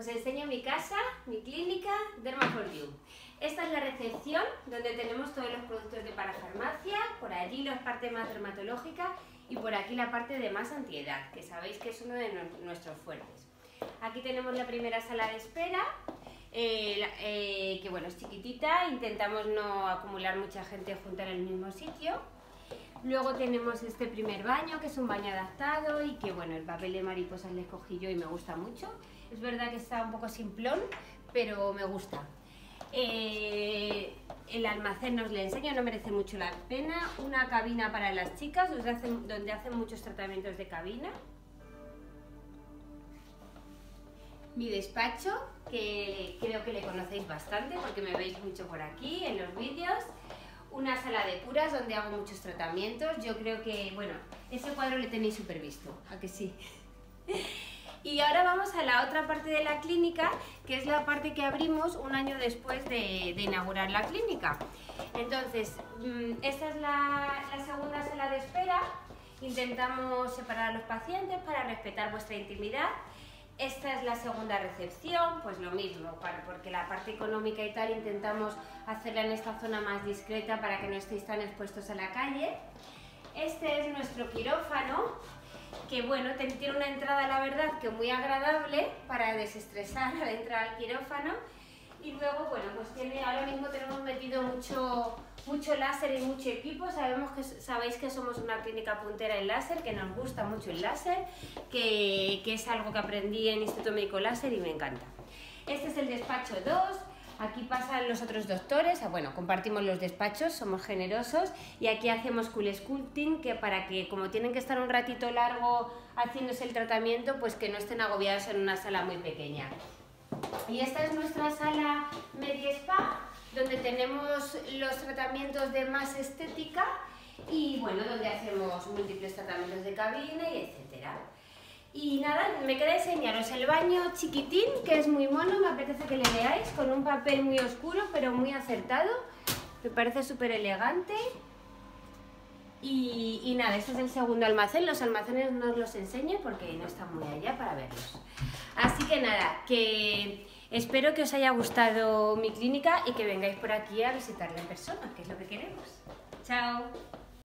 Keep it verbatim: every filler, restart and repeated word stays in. Os enseño mi casa, mi clínica, Derma for You. Esta es la recepción donde tenemos todos los productos de parafarmacia, por allí la parte más dermatológica y por aquí la parte de más antiedad, que sabéis que es uno de no- nuestros fuertes. Aquí tenemos la primera sala de espera, eh, eh, que bueno, es chiquitita, intentamos no acumular mucha gente junta en el mismo sitio. Luego tenemos este primer baño, que es un baño adaptado y que bueno, el papel de mariposas le escogí yo y me gusta mucho. Es verdad que está un poco simplón, pero me gusta. Eh, el almacén no os lo enseño, no merece mucho la pena. Una cabina para las chicas, donde hacen, donde hacen muchos tratamientos de cabina. Mi despacho, que creo que le conocéis bastante porque me veis mucho por aquí en los vídeos. Una sala de curas donde hago muchos tratamientos. Yo creo que, bueno, ese cuadro le tenéis súper visto, ¿a que sí? Y ahora vamos a la otra parte de la clínica, que es la parte que abrimos un año después de, de inaugurar la clínica. Entonces, esta es la, la segunda sala de espera. Intentamos separar a los pacientes para respetar vuestra intimidad. Esta es la segunda recepción, pues lo mismo, porque la parte económica y tal intentamos hacerla en esta zona más discreta para que no estéis tan expuestos a la calle. Este es nuestro quirófano, que bueno, tiene una entrada, la verdad, que muy agradable para desestresar al entrar al quirófano. Y luego, bueno, pues tiene, ahora mismo tenemos metido mucho, mucho láser y mucho equipo. Sabemos que, sabéis que somos una clínica puntera en láser, que nos gusta mucho el láser, que, que es algo que aprendí en Instituto Médico Láser y me encanta. Este es el despacho dos, aquí pasan los otros doctores, bueno, compartimos los despachos, somos generosos, y aquí hacemos Coolsculpting, que para que, como tienen que estar un ratito largo haciéndose el tratamiento, pues que no estén agobiados en una sala muy pequeña. Y esta es nuestra sala MediSpa, donde tenemos los tratamientos de más estética y bueno, donde hacemos múltiples tratamientos de cabina y etcétera. Y nada, me queda enseñaros el baño chiquitín, que es muy mono, me apetece que le veáis, con un papel muy oscuro pero muy acertado, me parece súper elegante. Y, y nada, este es el segundo almacén. Los almacenes no os los enseño porque no están muy allá para verlos. Así que nada, que espero que os haya gustado mi clínica y que vengáis por aquí a visitarla en persona, que es lo que queremos. ¡Chao!